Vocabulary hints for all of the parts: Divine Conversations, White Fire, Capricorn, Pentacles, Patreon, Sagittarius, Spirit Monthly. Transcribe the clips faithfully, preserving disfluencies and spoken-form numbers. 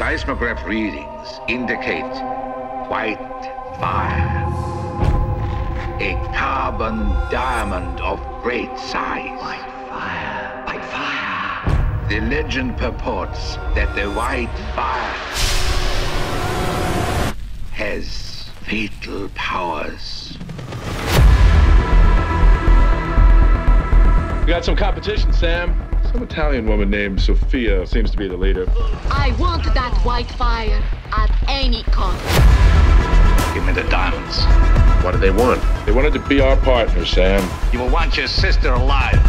Seismograph readings indicate white fire. A carbon diamond of great size. White fire. White fire. The legend purports that the white fire has fatal powers. We got some competition, Sam. Some Italian woman named Sophia seems to be the leader. I want that white fire at any cost. Give me the diamonds. What do they want? They wanted to be our partner, Sam. You will want your sister alive.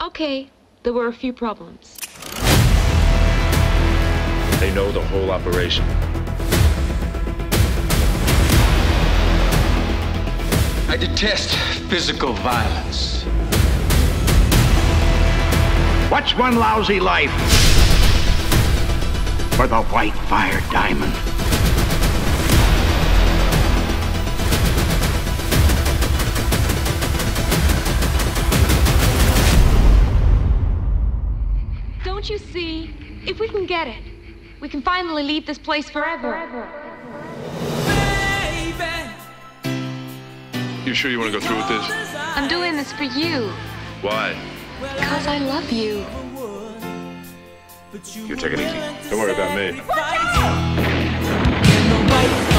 Okay, there were a few problems. They know the whole operation. I detest physical violence. What's one lousy life for the white fire diamond? Don't you see? If we can get it, we can finally leave this place forever. forever. You sure you want to go through with this? I'm doing this for you. Why? Because I love you. You take it easy. Don't worry about me. Watch out!